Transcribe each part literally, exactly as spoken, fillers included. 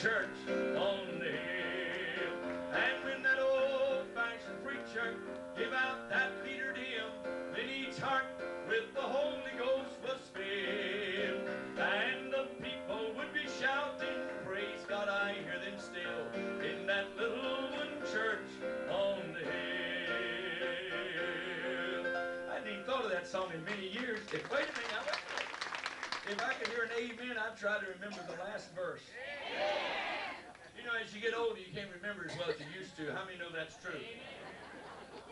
church on the hill. And when that old-fashioned preacher gave out that Peter hymn, then each heart with the Holy Ghost was filled. And the people would be shouting, praise God, I hear them still, in that little wooden church on the hill. I hadn't even thought of that song in many years. Wait a minute. If I could hear an amen, I'd try to remember the last verse. Yeah. You know, as you get older, you can't remember as well as you used to. How many know that's true?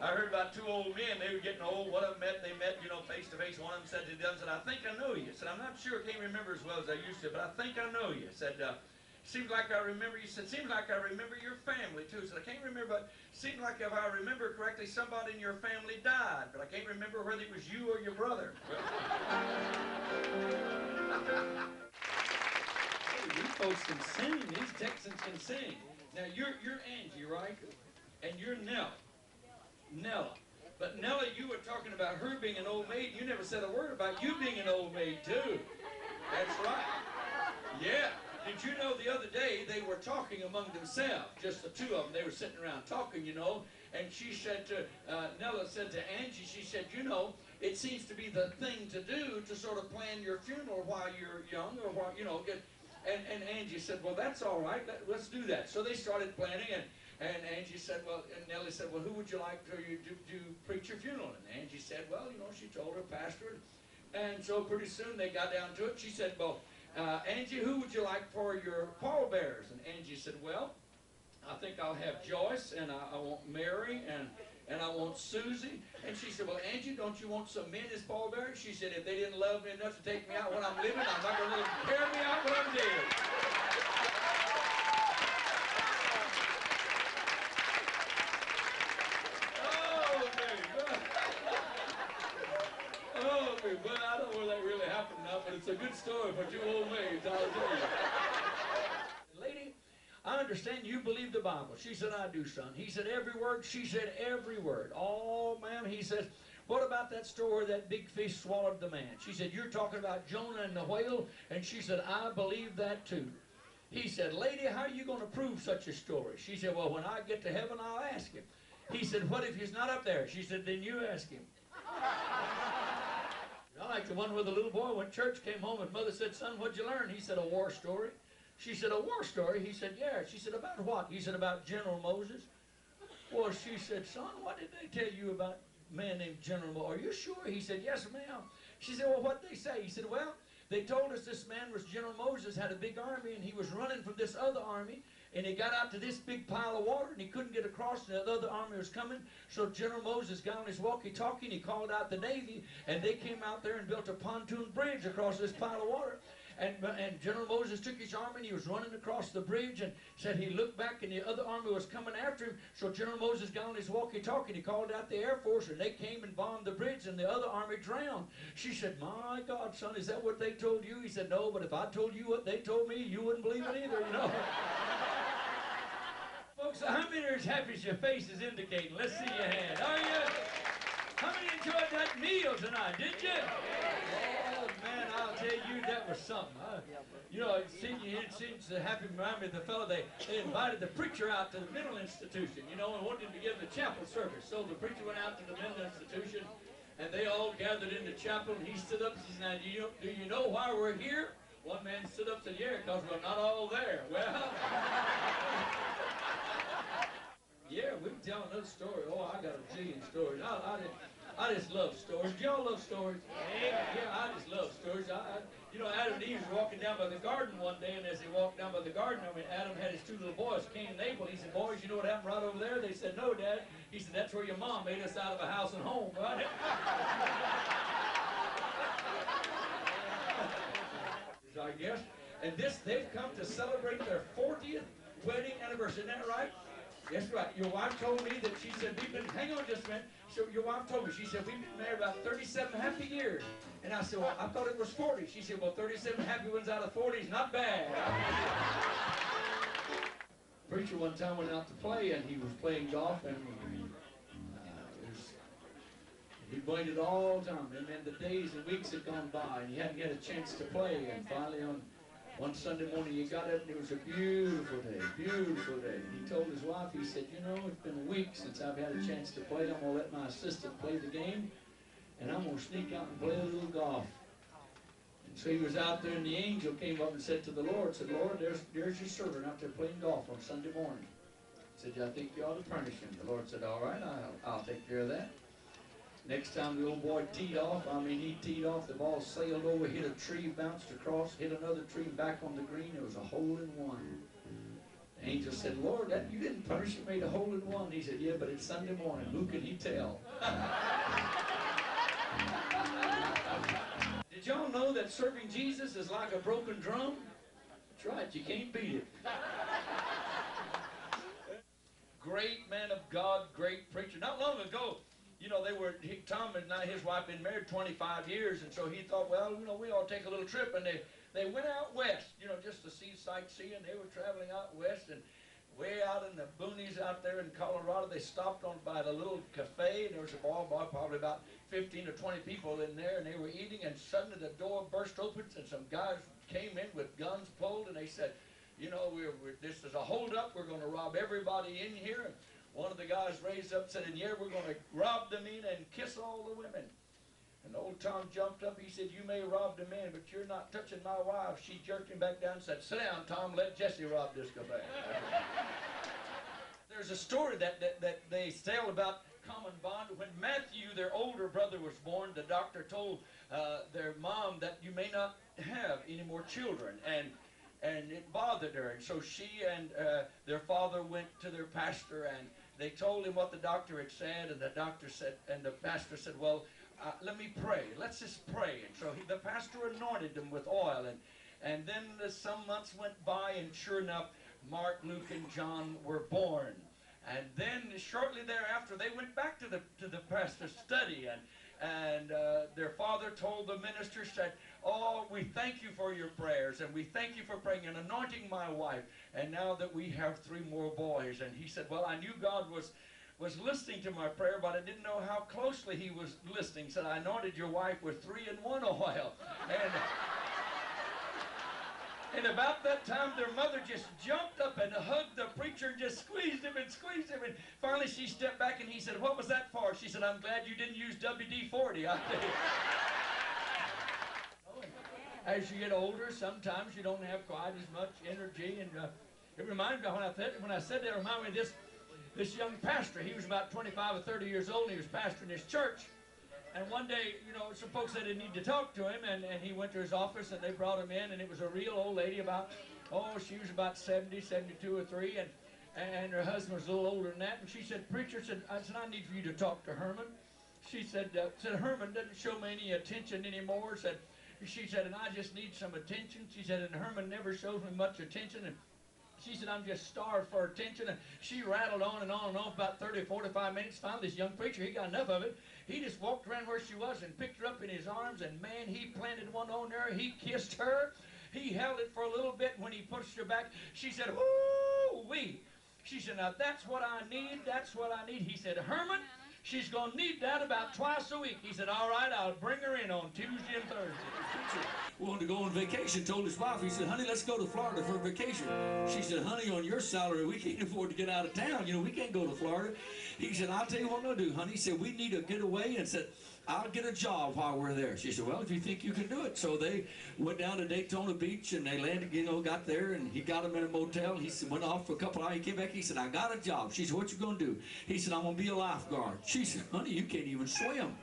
I heard about two old men. They were getting old. One of them met, they met, you know, face to face. One of them said to the other, said, I think I know you. I said, I'm not sure. I can't remember as well as I used to, but I think I know you. I said, uh, seems like I remember you. Said, seems like I remember your family, too. I said, I can't remember, but seems like if I remember correctly, somebody in your family died, but I can't remember whether it was you or your brother. Hey, you folks can sing. These Texans can sing. Now, you're, you're Angie, right? And you're Nella. Nella. But Nella, you were talking about her being an old maid. You never said a word about you being an old maid, too. That's right. Yeah. Did you know the other day they were talking among themselves, just the two of them. They were sitting around talking, you know. And she said to, uh, Nella said to Angie, she said, you know, it seems to be the thing to do to sort of plan your funeral while you're young or while, you know, get, and, and Angie said, well, that's all right, Let, let's do that. So they started planning, and, and Angie said, well, and Nellie said, well, who would you like to you do, do preach your funeral? And Angie said, well, you know, she told her pastor, and so pretty soon they got down to it. She said, well, uh, Angie, who would you like for your pallbearers? And Angie said, well, I think I'll have Joyce, and I, I want Mary, and and I want Susie. And she said, well, Angie, don't you want some men as pallbearers? She said, if they didn't love me enough to take me out when I'm living, I'm not going to let them carry me out when I'm dead. Oh, baby. Oh, baby. Well, I don't know where that really happened now, but it's a good story for two old maids, I'll tell you. Lady, I understand you believe the Bible. She said, I do, son. He said, every word? She said, every word. Oh, ma'am, he says, what about that story that big fish swallowed the man? She said, you're talking about Jonah and the whale? And she said, I believe that too. He said, lady, how are you going to prove such a story? She said, well, when I get to heaven, I'll ask him. He said, what if he's not up there? She said, then you ask him. I like the one where the little boy went to church, came home, and mother said, son, what'd you learn? He said, a war story. She said, a war story? He said, yeah. She said, about what? He said, about General Moses. Well, she said, son, what did they tell you about a man named General Moses? Are you sure? He said, yes, ma'am. She said, well, what did they say? He said, well, they told us this man was General Moses, had a big army, and he was running from this other army, and he got out to this big pile of water, and he couldn't get across, and the other army was coming. So General Moses got on his walkie-talkie, and he called out the Navy, and they came out there and built a pontoon bridge across this pile of water. And, and General Moses took his army, and he was running across the bridge, and said he looked back, and the other army was coming after him. So General Moses got on his walkie-talkie, and he called out the Air Force, and they came and bombed the bridge, and the other army drowned. She said, my God, son, is that what they told you? He said, no, but if I told you what they told me, you wouldn't believe it either, you know. Folks, how many are as happy as your face is indicating? Let's see your hand. Are you? How many enjoyed that meal tonight, did you? You, that was something. I, you know, it seems, it seems to happy remind me of the fellow. They, they invited the preacher out to the mental institution, you know, and wanted to give the chapel service. So the preacher went out to the mental institution, and they all gathered in the chapel, and he stood up and said, now, do you, do you know why we're here? One man stood up and said, yeah, because we're not all there. Well, yeah, we can tell another story. Oh, I got a zillion stories. I, I didn't. I just love stories. Do y'all love stories? Yeah, yeah, I just love stories. I, I, you know, Adam and Eve was walking down by the garden one day, and as they walked down by the garden, I mean, Adam had his two little boys, Cain and Abel. He said, boys, you know what happened right over there? They said, no, Dad. He said, that's where your mom made us out of a house and home, right? I guess. And this, they've come to celebrate their fortieth wedding anniversary. Isn't that right? That's right. Your wife told me that she said, we've been, hang on just a minute. So your wife told me, she said, we've been married about thirty-seven happy years. And I said, well, I thought it was forty. She said, well, thirty-seven happy ones out of forty is not bad. Preacher one time went out to play, and he was playing golf, and uh, was, he played it all the time. And then the days and weeks had gone by, and he hadn't had a chance to play. And finally on One Sunday morning he got up and it was a beautiful day, beautiful day. And he told his wife, he said, you know, it's been a week since I've had a chance to play. I'm going to let my assistant play the game, and I'm going to sneak out and play a little golf. And so he was out there, and the angel came up and said to the Lord, said, Lord, there's, there's your servant out there playing golf on Sunday morning. He said, I think you ought to punish him. The Lord said, all right, I'll, I'll take care of that. Next time the old boy teed off, I mean, he teed off, the ball sailed over, hit a tree, bounced across, hit another tree, back on the green. It was a hole-in-one. The angel said, Lord, that, you didn't punish him, made a hole-in-one. He said, yeah, but it's Sunday morning. Who could he tell? Did y'all know that serving Jesus is like a broken drum? That's right, you can't beat it. Great man of God, great preacher. Not long ago, you know, they were, he, Tom and I, his wife, been married twenty-five years, and so he thought, well, you know, we ought to take a little trip, and they, they went out west, you know, just to see sightseeing. They were traveling out west, and way out in the boonies out there in Colorado, they stopped on by the little cafe, and there was a ball bar, probably about fifteen or twenty people in there, and they were eating, and suddenly the door burst open, and some guys came in with guns pulled, and they said, you know, we're, we're, this is a holdup, we're going to rob everybody in here. And one of the guys raised up and said, and yeah, we're going to rob the men and kiss all the women. And old Tom jumped up. He said, you may rob the men, but you're not touching my wife. She jerked him back down and said, sit down, Tom, let Jesse rob this cafe. There's a story that, that, that they tell about common bond. When Matthew, their older brother, was born, the doctor told uh, their mom that you may not have any more children. And And it bothered her, and so she and uh, their father went to their pastor, and they told him what the doctor had said, and the doctor said, and the pastor said, well, uh, let me pray. Let's just pray. And so he, the pastor anointed them with oil, and, and then the, some months went by, and sure enough, Mark, Luke, and John were born. And then shortly thereafter, they went back to the, to the pastor's study, and And uh, their father told the minister, said, oh, we thank you for your prayers, and we thank you for praying and anointing my wife, and now that we have three more boys. And he said, well, I knew God was, was listening to my prayer, but I didn't know how closely he was listening. He said, I anointed your wife with three in one oil. And, and about that time, their mother just jumped up and hugged the preacher and just squeezed him and squeezed him. And finally, she stepped back and he said, what was that for? She said, I'm glad you didn't use W D forty out there. As you get older, sometimes you don't have quite as much energy. And uh, it reminds me, when I, th when I said that, it reminded me of this, this young pastor. He was about twenty-five or thirty years old, and he was pastoring his church. And one day, you know, some folks said they need to talk to him, and, and he went to his office, and they brought him in, and it was a real old lady about, oh, she was about seventy, seventy-two or three, and, and her husband was a little older than that. And she said, preacher, said, I said, I need for you to talk to Herman. She said, uh, said Herman doesn't show me any attention anymore. Said, she said, and I just need some attention. She said, and Herman never shows me much attention. And she said, I'm just starved for attention. And she rattled on and on and on about thirty, forty-five minutes. Finally, this young preacher, he got enough of it. He just walked around where she was and picked her up in his arms. And, man, he planted one on her. He kissed her. He held it for a little bit. When he pushed her back, she said, woo-wee. She said, now, that's what I need. That's what I need. He said, Herman, she's going to need that about twice a week. He said, all right, I'll bring her in on Tuesday and Thursday. He wanted to go on vacation, told his wife. He said, honey, let's go to Florida for vacation. She said, honey, on your salary, we can't afford to get out of town. You know, we can't go to Florida. He said, I'll tell you what I'm going to do, honey. He said, we need to get away. And said, I'll get a job while we're there. She said, well, if you think you can do it. So they went down to Daytona Beach, and they landed, you know, got there, and he got them in a motel. He said, went off for a couple hours. He came back. He said, I got a job. She said, what you going to do? He said, I'm going to be a lifeguard. She said, honey, you can't even swim.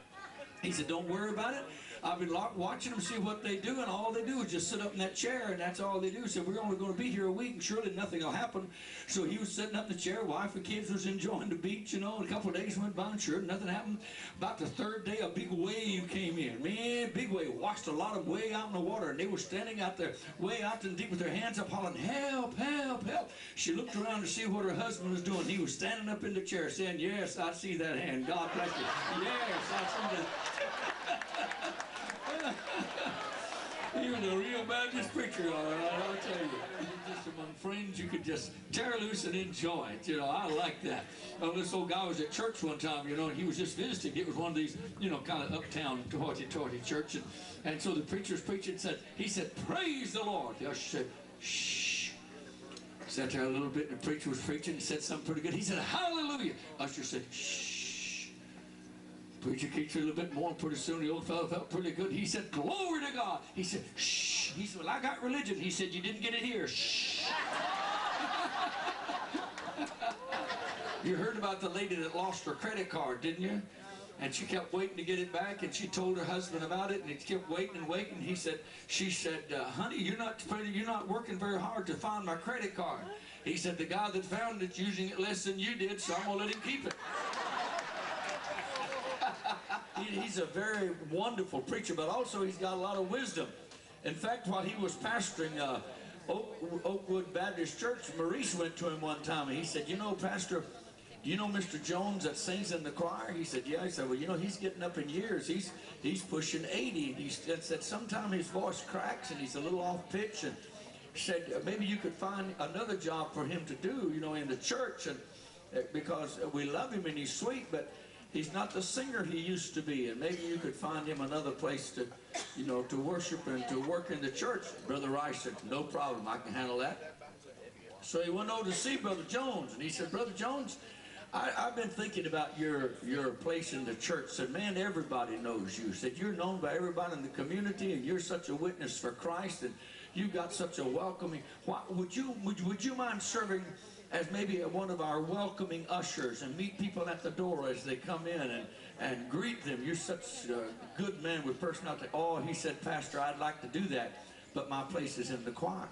He said, don't worry about it. I've been watching them see what they do, and all they do is just sit up in that chair, and that's all they do. He said, we're only going to be here a week, and surely nothing will happen. So he was sitting up in the chair. Wife and kids was enjoying the beach, you know, and a couple of days went by, and sure, nothing happened. About the third day, a big wave came in. Man, big wave. Washed a lot of way out in the water, and they were standing out there, way out in the deep with their hands up, hollering, help, help, help. She looked around to see what her husband was doing. He was standing up in the chair saying, yes, I see that hand. God bless you. Yes, I see that. Even a real Baptist preacher, all right, I'll tell you. Just among friends, you can could just tear loose and enjoy it. You know, I like that. Oh, this old guy was at church one time, you know, and he was just visiting. It was one of these, you know, kind of uptown hoity-toity church. And, and so the preacher was preaching and said, he said, praise the Lord. The usher said, shh. Sat there a little bit, and the preacher was preaching and said something pretty good. He said, hallelujah. Usher said, shh. Preacher keeps a little bit more, and pretty soon the old fellow felt pretty good. He said, glory to God. He said, shh. He said, well, I got religion. He said, you didn't get it here. Shh. You heard about the lady that lost her credit card, didn't you? And she kept waiting to get it back, and she told her husband about it, and he kept waiting and waiting. He said, she said, uh, honey, you're not, you're not working very hard to find my credit card. He said, the guy that found it's using it less than you did, so I'm going to let him keep it. he, he's a very wonderful preacher, but also he's got a lot of wisdom. In fact, while he was pastoring uh, Oak, Oakwood Baptist Church, Maurice went to him one time, and he said, you know, Pastor, do you know Mister Jones that sings in the choir? He said, yeah. He said, well, you know, he's getting up in years. He's he's pushing eighty. And he said, sometimes his voice cracks and he's a little off pitch. And said, maybe you could find another job for him to do, you know, in the church. And because we love him and he's sweet, but he's not the singer he used to be. And maybe you could find him another place to, you know, to worship and to work in the church. Brother Rice said, no problem. I can handle that. So he went over to see Brother Jones. And he said, Brother Jones, I, I've been thinking about your your place in the church. Said, man, everybody knows you. Said, you're known by everybody in the community, and you're such a witness for Christ, and you've got such a welcoming. Why, would you would would you mind serving as maybe one of our welcoming ushers and meet people at the door as they come in and and greet them? You're such a good man with personality. Oh, he said, Pastor, I'd like to do that, but my place is in the choir.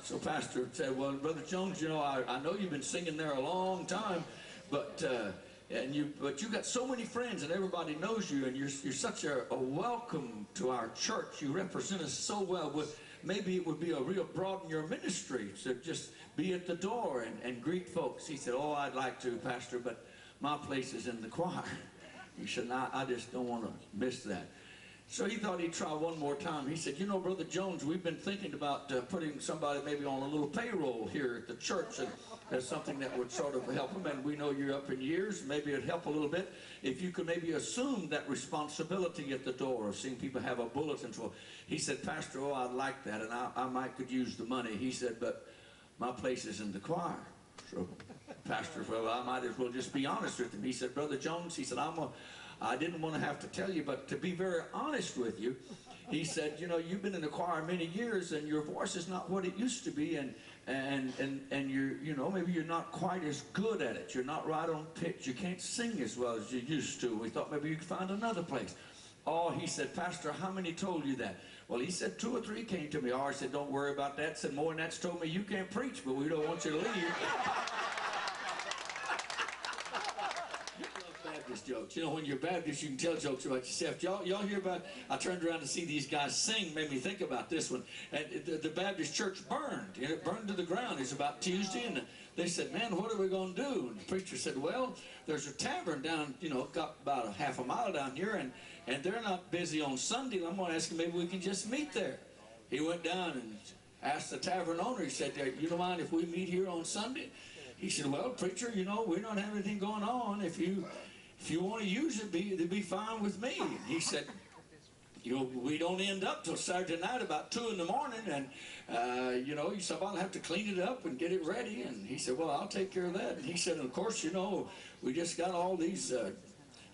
So Pastor said, well, Brother Jones, you know, I, I know you've been singing there a long time, but uh, and you but you got so many friends and everybody knows you, and you're, you're such a, a welcome to our church. You represent us so well. With, maybe it would be a real broaden your ministry to just be at the door and, and greet folks. He said, oh, I'd like to, Pastor, but my place is in the choir. He said, no, I just don't want to miss that. So he thought he'd try one more time. He said, you know, Brother Jones, we've been thinking about uh, putting somebody maybe on a little payroll here at the church, and that's something that would sort of help them. And we know you're up in years. Maybe it'd help a little bit if you could maybe assume that responsibility at the door of seeing people have a bulletin. So he said, Pastor, oh, I'd like that, and I, I might could use the money. He said, but my place is in the choir. So Pastor, well, I might as well just be honest with him. He said, Brother Jones, he said, I'm a I didn't want to have to tell you, but to be very honest with you, he said, you know, you've been in the choir many years, and your voice is not what it used to be, and and and and you're, you know, maybe you're not quite as good at it. You're not right on pitch. You can't sing as well as you used to. We thought maybe you could find another place. Oh, he said, Pastor, how many told you that? Well, he said, two or three came to me. Oh, I said, don't worry about that. Said, more than that's told me you can't preach, but we don't want you to leave. Jokes. You know, when you're Baptist, you can tell jokes about yourself. Y'all y'all hear about, I turned around to see these guys sing, made me think about this one. And the, the Baptist church burned. You know, it burned to the ground. It's about Tuesday, and they said, man, what are we going to do? And the preacher said, well, there's a tavern down, you know, got about a half a mile down here, and, and they're not busy on Sunday. I'm going to ask them, maybe we can just meet there. He went down and asked the tavern owner. He said, you don't mind if we meet here on Sunday? He said, well, preacher, you know, we don't have anything going on. If you... If you want to use it, be, it'd be fine with me. And he said, you know, we don't end up till Saturday night about two in the morning, and, uh, you know, you said, I'll have to clean it up and get it ready. And he said, well, I'll take care of that. And he said, of course, you know, we just got all these uh,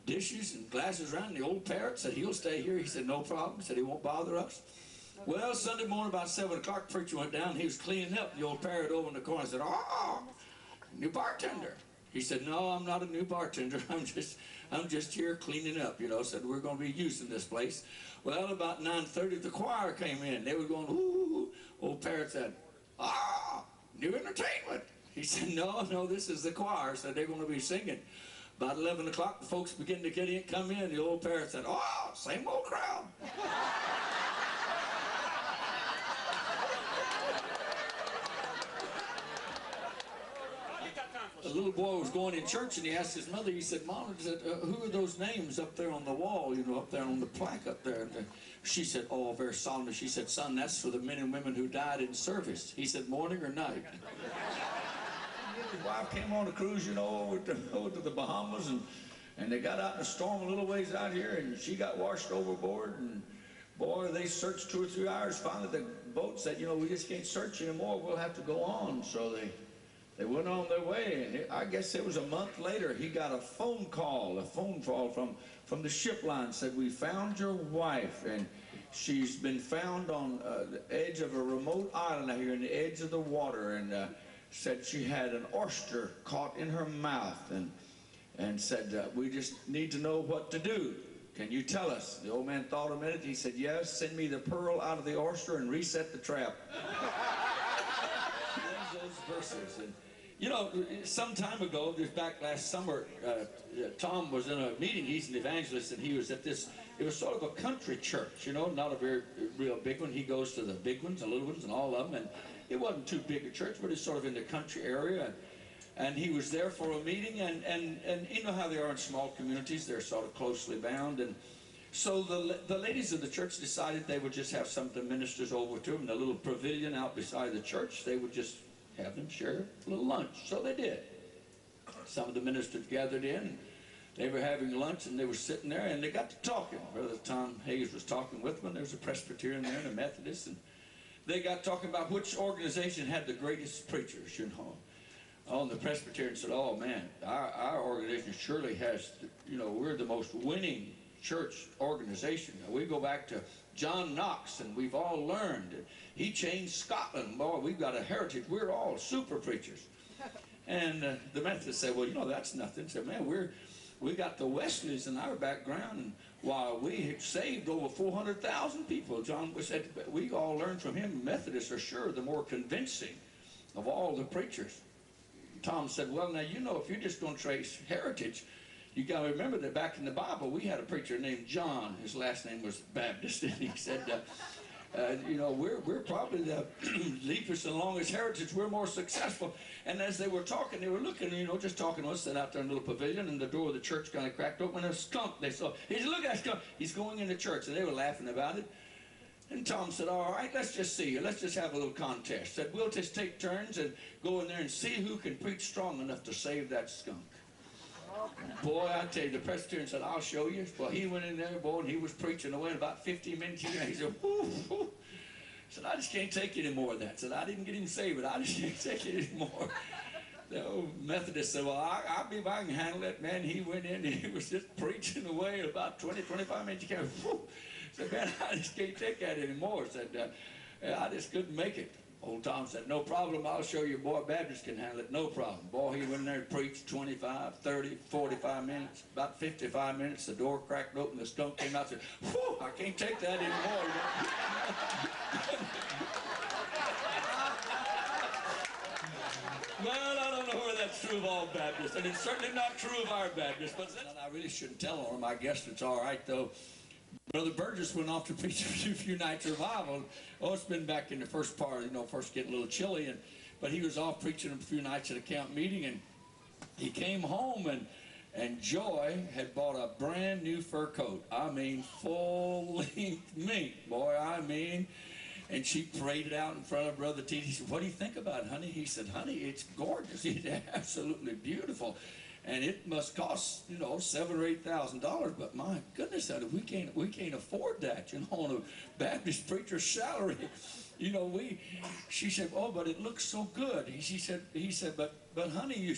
dishes and glasses around. And the old parrot said, he'll stay here. He said, no problem. He said, he won't bother us. Well, Sunday morning about seven o'clock, preacher went down. He was cleaning up. The old parrot over in the corner said, oh, new bartender. He said, no, I'm not a new bartender. I'm just I'm just here cleaning up, you know. Said, we're going to be using this place. Well, about nine thirty, the choir came in. They were going, ooh. Old parrot said, ah, new entertainment. He said, no, no, this is the choir. So they're going to be singing. About eleven o'clock, the folks begin to get in, come in. The old parrot said, oh, same old crowd. little boy was going in church, and he asked his mother, he said, "Mom, said, uh, who are those names up there on the wall, you know, up there on the plaque up there?" And she said, oh, very solemnly, she said, "Son, that's for the men and women who died in service." He said, "Morning or night?" His wife came on a cruise, you know, over to, over to the Bahamas, and, and they got out in a storm a little ways out here, and she got washed overboard, and boy, they searched two or three hours. Finally, the boat said, "You know, we just can't search anymore. We'll have to go on." So they, they went on their way, and it, I guess it was a month later, he got a phone call, a phone call from, from the ship line, said, "We found your wife, and she's been found on uh, the edge of a remote island out here in the edge of the water, and uh, said she had an oyster caught in her mouth, and, and said, uh, we just need to know what to do. Can you tell us?" The old man thought a minute. He said, "Yes, send me the pearl out of the oyster and reset the trap." Those verses. And, you know, some time ago, just back last summer, uh, Tom was in a meeting. He's an evangelist, and he was at this. It was sort of a country church, you know, not a very real big one. He goes to the big ones, the little ones, and all of them. And it wasn't too big a church, but it's sort of in the country area. And, And he was there for a meeting, and, and, and you know how they are in small communities, they're sort of closely bound. And so the, the ladies of the church decided they would just have some of the ministers over to them in a little pavilion out beside the church. They would just have them share a little lunch. So they did. Some of the ministers gathered in. They were having lunch, and they were sitting there, and they got to talking. Brother Tom Hayes was talking with them. There was a Presbyterian there and a Methodist. And they got talking about which organization had the greatest preachers, you know. On the Presbyterian said, "Oh man, our, our organization surely has, you know, we're the most winning church organization. Now, we go back to John Knox, and we've all learned. He changed Scotland. Boy, we've got a heritage. We're all super preachers." And uh, the Methodists said, "Well, you know, that's nothing." Said, "Man, we're we got the Wesleys in our background, and while we had saved over four hundred thousand people, John we said we all learned from him. Methodists are sure the more convincing of all the preachers." Tom said, "Well, now, you know, if you're just going to trace heritage, you got to remember that back in the Bible, we had a preacher named John. His last name was Baptist." And he said, uh, uh, you know, we're, we're probably the leafest and longest heritage. We're more successful. And as they were talking, they were looking, you know, just talking to us, sat out there in a little pavilion, and the door of the church kind of cracked open, and a skunk they saw. He said, "Look at that skunk. He's going into church." And they were laughing about it. And Tom said, "All right, let's just see. Let's just have a little contest." Said, "We'll just take turns and go in there and see who can preach strong enough to save that skunk." Boy, I tell you, the Presbyterian said, "I'll show you." Well, he went in there, boy, and he was preaching away in about fifteen minutes. He said, "Whoo, whoo." Said, "I just can't take any more of that." Said, "I didn't get him saved. I just can't take it anymore." The old Methodist said, "Well, I, I'll be if I can handle that." Man, he went in and he was just preaching away in about twenty, twenty-five minutes. He came, whoo. Said, "Man, I just can't take that anymore." Said, uh, "I just couldn't make it." Old Tom said, "No problem. I'll show you, boy. Baptist can handle it. No problem." Boy, he went in there and preached twenty-five, thirty, forty-five minutes, about fifty-five minutes. The door cracked open. The skunk came out and said, "Whew, I can't take that anymore." Well, I don't know whether that's true of all Baptists, and it's certainly not true of our Baptists. But I really shouldn't tell on them. I guess it's all right, though. Brother Burgess went off to preach a few, few nights revival. Oh, it's been back in the first part, you know, first getting a little chilly. And, but he was off preaching a few nights at a camp meeting, and he came home, and, and Joy had bought a brand new fur coat. I mean, full-length mink, boy, I mean. And she prayed it out in front of Brother T. He said, "What do you think about it, honey?" He said, "Honey, it's gorgeous. It's absolutely beautiful. And it must cost, you know, seven or eight thousand dollars. But my goodness, we can't we can't afford that, you know, on a Baptist preacher's salary. You know, we." She said, "Oh, but it looks so good." She said, "He said, but but honey, you,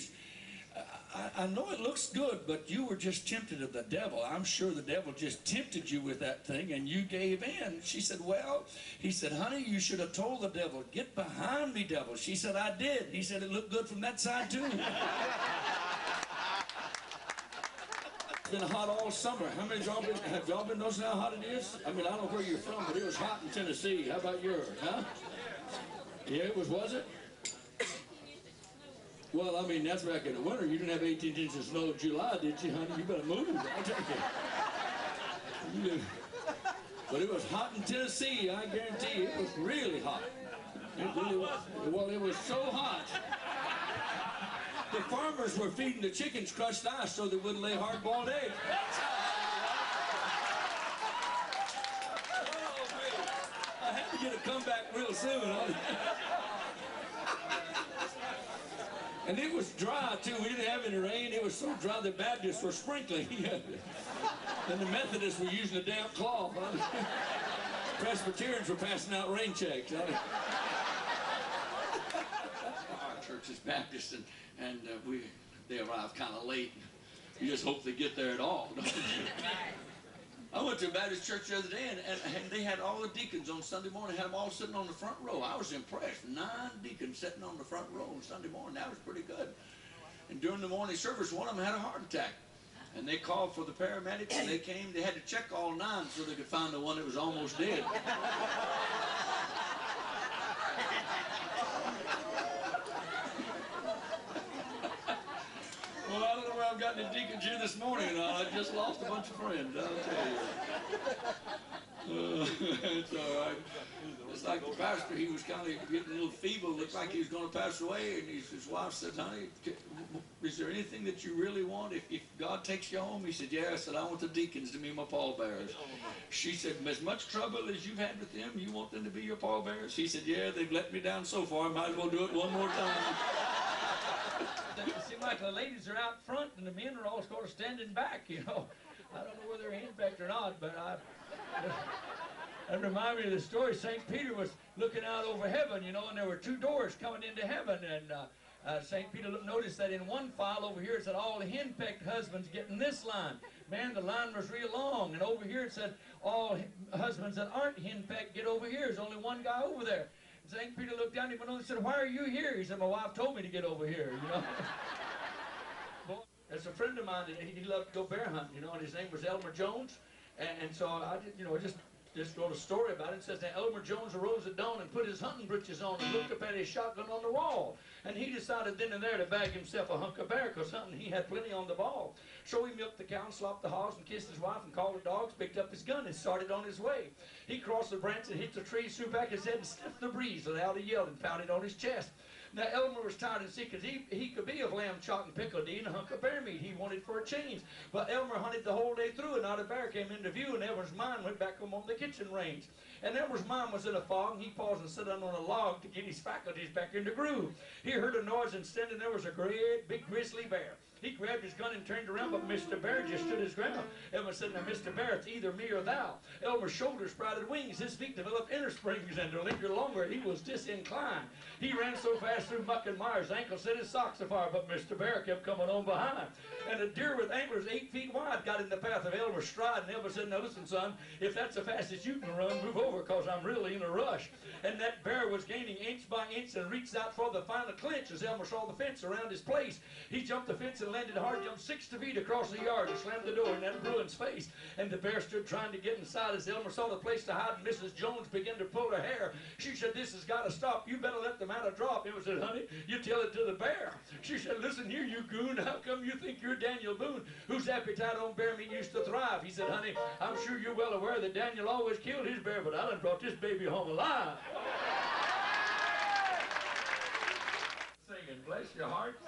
I, I know it looks good, but you were just tempted of the devil. I'm sure the devil just tempted you with that thing, and you gave in." She said, "Well," he said, "honey, you should have told the devil, 'Get behind me, devil.'" She said, "I did." He said, "It looked good from that side too." It's been hot all summer. How many of y'all been, have y'all been noticing how hot it is? I mean, I don't know where you're from, but it was hot in Tennessee. How about yours, huh? Yeah, it was, was it? Well, I mean, that's back in the winter. You didn't have eighteen inches of snow in July, did you, honey? You better move. I'll take it. But it was hot in Tennessee, I guarantee you. It was really hot. It really was. Well, it was so hot. The farmers were feeding the chickens crushed ice so they wouldn't lay hard-boiled eggs. That's how. Oh, man. I had to get a comeback real soon. And it was dry, too. We didn't have any rain. It was so dry the Baptists were sprinkling. And the Methodists were using a damp cloth. Presbyterians were passing out rain checks. Our church is Baptist, and, and uh, we they arrive kind of late. You just hope they get there at all. I went to a Baptist church the other day, and, and, and they had all the deacons on Sunday morning, had them all sitting on the front row. I was impressed. Nine deacons sitting on the front row on Sunday morning. That was pretty good. And during the morning service, one of them had a heart attack. And they called for the paramedics, and they came. They had to check all nine so they could find the one that was almost dead. Well, I don't know where I've gotten the deacons here this morning. Uh, I just lost a bunch of friends, I'll tell you. Uh, it's all right. It's like the pastor, he was kind of getting a little feeble, looked like he was going to pass away, and his, his wife said, honey, is there anything that you really want if, if God takes you home? He said, yeah. I said, I want the deacons to be my pallbearers. She said, as much trouble as you've had with them, you want them to be your pallbearers? He said, yeah, they've let me down so far, I might as well do it one more time. It seemed like the ladies are out front and the men are all sort of standing back, you know. I don't know whether they're henpecked or not, but I... That reminded me of the story. Saint Peter was looking out over heaven, you know, and there were two doors coming into heaven, and uh, uh, Saint Peter noticed that in one file over here it said all the henpecked husbands get in this line. Man, the line was real long, and over here it said all husbands that aren't henpecked get over here. There's only one guy over there. And Saint Peter looked down at him and said, why are you here? He said, my wife told me to get over here, you know. Boy, there's a friend of mine, and he loved to go bear hunting, you know, and his name was Elmer Jones, and, and so I, did, you know, just... just wrote a story about it. It says that Elmer Jones arose at dawn and put his hunting britches on and looked up at his shotgun on the wall. And he decided then and there to bag himself a hunk of bear, because hunting he had plenty on the ball. So he milked the cow and slopped the hogs and kissed his wife and called the dogs, picked up his gun and started on his way. He crossed the branch and hit the tree, threw back his head and sniffed the breeze without a yell and pounded on his chest. Now, Elmer was tired and sick as he, he could be of lamb chop and pickled-dee and a hunk of bear meat he wanted for a change. But Elmer hunted the whole day through, and not a bear came into view, and Elmer's mind went back home on the kitchen range. And Elmer's mind was in a fog, and he paused and sat down on a log to get his faculties back into groove. He heard a noise, and standing there was a great big grizzly bear. He grabbed his gun and turned around, but Mister Bear just stood his ground. Elmer said, now, Mister Bear, it's either me or thou. Elmer's shoulders sprouted wings, his feet developed inner springs, and to linger longer, he was disinclined. He ran so fast through muck and mire, his ankles set his socks afire, but Mister Bear kept coming on behind. And a deer with antlers eight feet wide got in the path of Elmer's stride, and Elmer said, now, listen, son, if that's the fastest you can run, move over, because I'm really in a rush. And that bear was gaining inch by inch and reached out for the final clinch as Elmer saw the fence around his place. He jumped the fence and landed hard, jumped six feet across the yard and slammed the door in that bruin's face. And the bear stood trying to get inside as Elmer saw the place to hide, and Missus Jones began to pull her hair. She said, this has got to stop. You better let the matter drop. Elmer said, honey, you tell it to the bear. She said, listen here, you goon. How come you think you're Daniel Boone, whose appetite on bear meat used to thrive? He said, honey, I'm sure you're well aware that Daniel always killed his bear, but I done brought this baby home alive. Singing, bless your heart.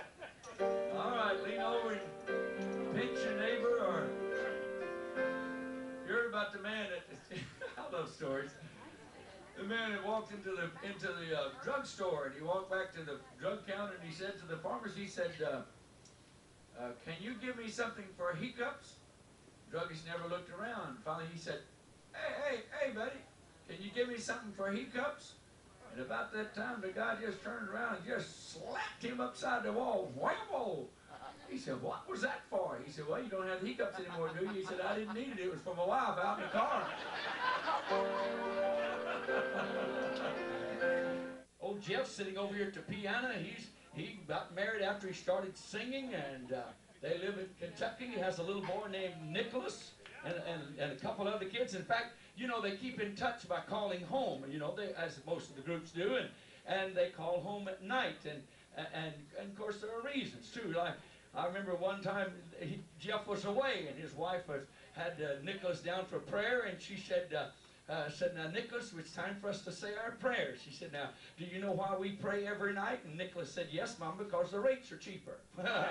All right, lean over and pinch your neighbor, or you heard about the man that, I love stories, the man that walked into the into the uh, drugstore, and he walked back to the drug counter, and he said to the pharmacist, he said, uh, uh, can you give me something for hiccups? The druggist never looked around. Finally, he said, hey, hey, hey, buddy, can you give me something for hiccups? And about that time, the guy just turned around and just slapped him upside the wall. Whammo! He said, what was that for? He said, well, you don't have the hiccups anymore, do you? He said, I didn't need it. It was for my wife out in the car. Old Jeff's sitting over here at the piano. He's, he got married after he started singing, and uh, they live in Kentucky. He has a little boy named Nicholas. And, and, and a couple other kids. In fact, you know, they keep in touch by calling home, you know, they, as most of the groups do, and, and they call home at night. And, and, and, of course, there are reasons, too. Like, I remember one time he, Jeff was away, and his wife was, had uh, Nicholas down for prayer, and she said, uh, uh, said, now, Nicholas, it's time for us to say our prayers. He said, now, do you know why we pray every night? And Nicholas said, yes, Mom, because the rates are cheaper. I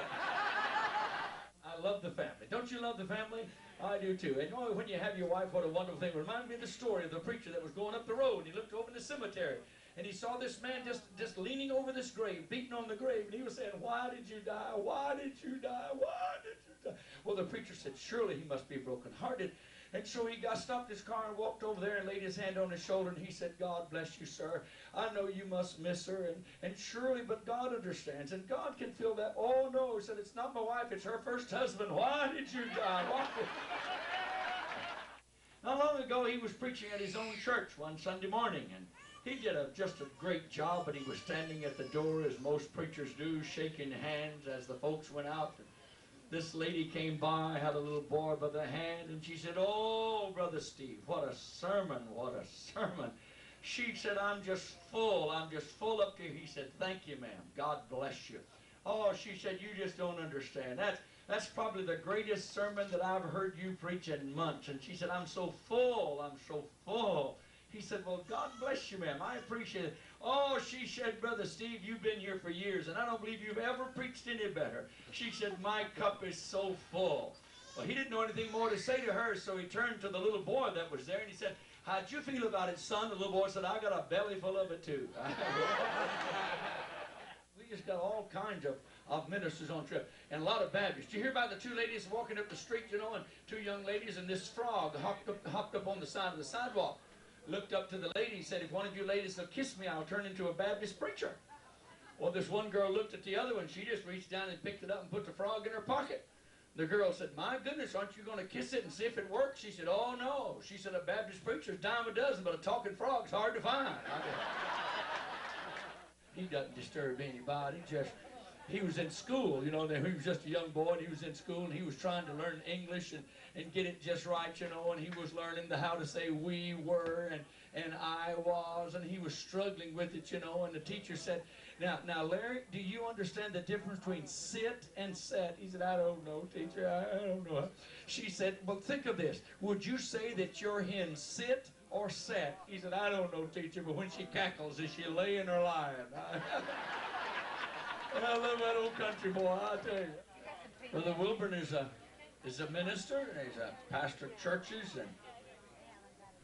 love the family. Don't you love the family? I do, too. And oh, when you have your wife, what a wonderful thing. Remind me of the story of the preacher that was going up the road, and he looked over in the cemetery, and he saw this man just, just leaning over this grave, beating on the grave, and he was saying, why did you die? Why did you die? Why did you die? Well, the preacher said, surely he must be brokenhearted. And so he got stopped his car and walked over there and laid his hand on his shoulder, and he said, God bless you, sir. I know you must miss her, and, and surely, but God understands, and God can feel that. Oh, no, he said, it's not my wife, it's her first husband. Why did you die? Why did you die? Not long ago, he was preaching at his own church one Sunday morning, and he did a, just a great job, but he was standing at the door, as most preachers do, shaking hands as the folks went out. This lady came by, had a little boy by the hand, and she said, oh, Brother Steve, what a sermon, what a sermon. She said, I'm just full, I'm just full up to you. He said, thank you, ma'am. God bless you. Oh, she said, you just don't understand. That's, that's probably the greatest sermon that I've heard you preach in months. And she said, I'm so full, I'm so full. He said, well, God bless you, ma'am. I appreciate it. Oh, she said, Brother Steve, you've been here for years, and I don't believe you've ever preached any better. She said, my cup is so full. Well, he didn't know anything more to say to her, so he turned to the little boy that was there, and he said, how'd you feel about it, son? The little boy said, I got a belly full of it, too. We just got all kinds of, of ministers on trip, and a lot of Baptists. You hear about the two ladies walking up the street, you know, and two young ladies, and this frog hopped up, hopped up on the side of the sidewalk. Looked up to the lady, said, if one of you ladies will kiss me, I'll turn into a Baptist preacher. Well, this one girl looked at the other one. She just reached down and picked it up and put the frog in her pocket. The girl said, my goodness, aren't you going to kiss it and see if it works? She said, oh, no. She said, a Baptist preacher's dime a dozen, but a talking frog's hard to find. He doesn't disturb anybody. Just, he was in school, you know, he was just a young boy, and he was in school, and he was trying to learn English and, and get it just right, you know, and he was learning the, how to say we were and, and I was, and he was struggling with it, you know, and the teacher said, now, now, Larry, do you understand the difference between sit and set? He said, I don't know, teacher, I, I don't know. She said, well, think of this. Would you say that your hen sit or set? He said, I don't know, teacher, but when she cackles, is she laying or lying? I love that old country boy, I tell you. Brother Wilburn is a, is a minister, and he's a pastor of churches, and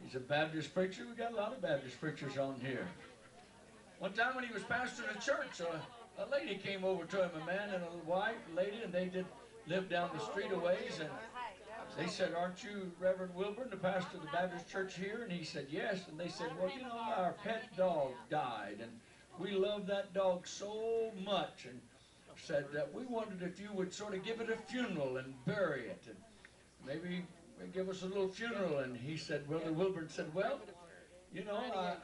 he's a Baptist preacher. We've got a lot of Baptist preachers on here. One time when he was pastoring a church, a, a lady came over to him, a man and a white lady, and they did live down the street a ways, and they said, aren't you Reverend Wilburn, the pastor of the Baptist church here? And he said, yes. And they said, well, you know, our pet dog died, and we love that dog so much, and said that we wondered if you would sort of give it a funeral and bury it, and maybe give us a little funeral. And he said, Brother Wilburn said, well, you know, I, I,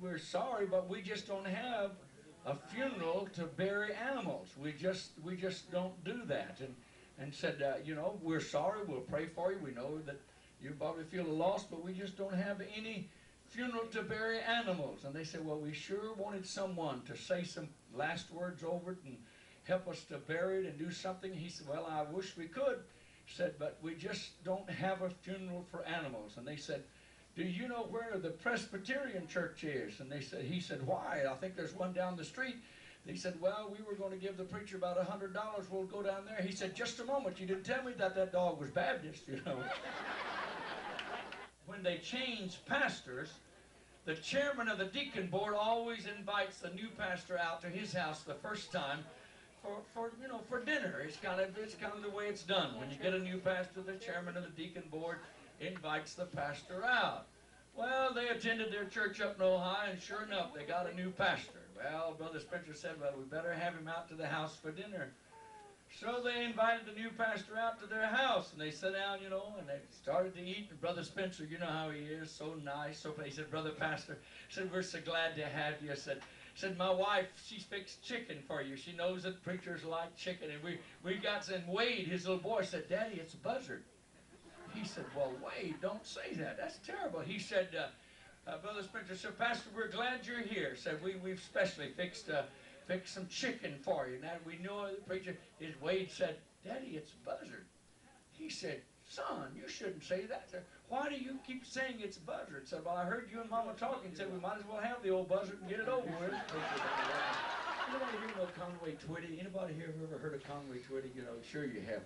we're sorry, but we just don't have a funeral to bury animals. We just, we just don't do that. And, and said, uh, you know, we're sorry, we'll pray for you. We know that you probably feel a loss, but we just don't have any funeral to bury animals. And they said, well, we sure wanted someone to say some last words over it and help us to bury it and do something. He said, well, I wish we could. He said, but we just don't have a funeral for animals. And they said, do you know where the Presbyterian church is? And they said, he said, why? I think there's one down the street. They said, well, we were going to give the preacher about a hundred dollars. We'll go down there. He said, just a moment. You didn't tell me that that dog was Baptist, you know. When they change pastors, the chairman of the deacon board always invites the new pastor out to his house the first time for, for you know, for dinner. It's kind of, it's kind of the way it's done. When you get a new pastor, the chairman of the deacon board invites the pastor out. Well, they attended their church up in Ohio, and sure enough, they got a new pastor. Well, Brother Spencer said, well, we better have him out to the house for dinner. So they invited the new pastor out to their house, and they sat down, you know, and they started to eat. And Brother Spencer, you know how he is, so nice. So he said, Brother Pastor, said, we're so glad to have you. I said, said, my wife, she fixed chicken for you. She knows that preachers like chicken. And we, we got, and Wade, his little boy, said, Daddy, it's a buzzard. He said, well, Wade, don't say that. That's terrible. He said, uh, uh, Brother Spencer said, Pastor, we're glad you're here. Said, we, we've specially fixed uh, fix some chicken for you. Now we know the preacher, his Wade said, Daddy, it's a buzzard. He said, son, you shouldn't say that. why do you keep saying it's buzzard? Said, well, I heard you and Mama talking and said we might as well have the old buzzard and get it over with. Anybody here know Conway Twitty? Anybody here ever heard of Conway Twitty? You know, sure you have.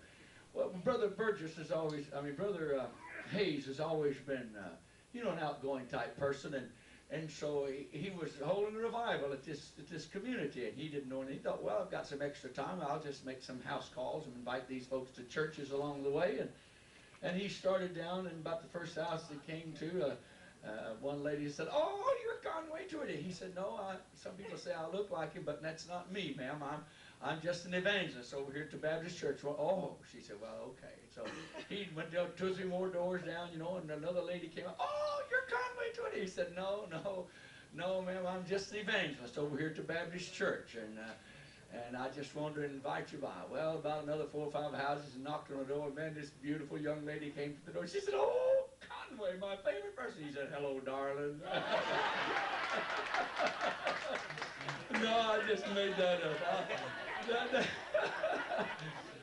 Well, Brother Burgess has always, I mean, Brother uh, Hayes has always been, uh, you know, an outgoing type person. And And so he, he was holding a revival at this, at this community, and he didn't know anything. He thought, well, I've got some extra time. I'll just make some house calls and invite these folks to churches along the way. And and he started down, and about the first house he came to, uh, uh, one lady said, oh, you're Conway Twitty. He said, no, I, some people say I look like you, but that's not me, ma'am. I'm, I'm just an evangelist over here at the Baptist Church. Well, oh, she said, well, okay. So he went down two or three more doors down, you know, and another lady came up, oh, you're Conway Twitty. He said, no, no, no, ma'am, I'm just an evangelist over here at the Baptist Church, and uh, and I just wanted to invite you by. Well, about another four or five houses, and knocked on the door, and man, this beautiful young lady came to the door. She said, oh, Conway, my favorite person. He said, hello, darling. No, I just made that up. I, that, that